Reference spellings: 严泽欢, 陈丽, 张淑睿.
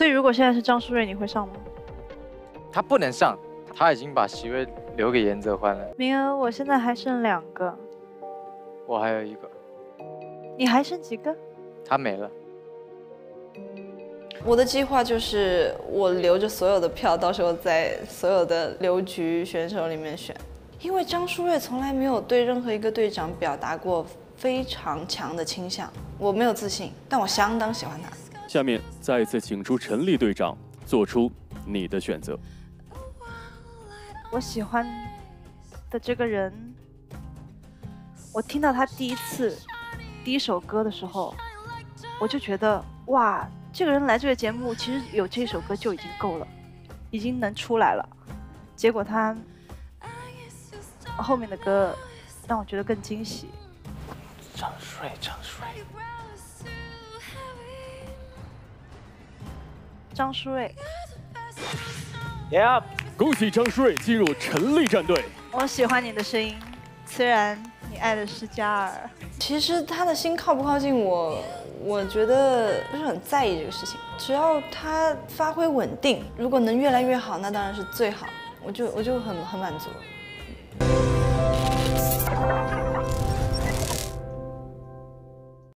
所以如果现在是张淑睿，你会上吗？他不能上，他已经把席位留给严泽欢了。名额我现在还剩2个，我还有1个。你还剩几个？他没了。我的计划就是我留着所有的票，到时候在所有的留局选手里面选。 因为张淑睿从来没有对任何一个队长表达过非常强的倾向，我没有自信，但我相当喜欢他。下面再次请出陈丽队长，做出你的选择。我喜欢的这个人，我听到他第一首歌的时候，我就觉得哇，这个人来这个节目，其实有这首歌就已经够了，已经能出来了。结果他 后面的歌让我觉得更惊喜。张淑睿。Yep， 恭喜张淑睿进入陈丽战队。我喜欢你的声音，虽然你爱的是嘉尔。其实他的心靠不靠近我，我觉得不是很在意这个事情。只要他发挥稳定，如果能越来越好，那当然是最好。我就很满足。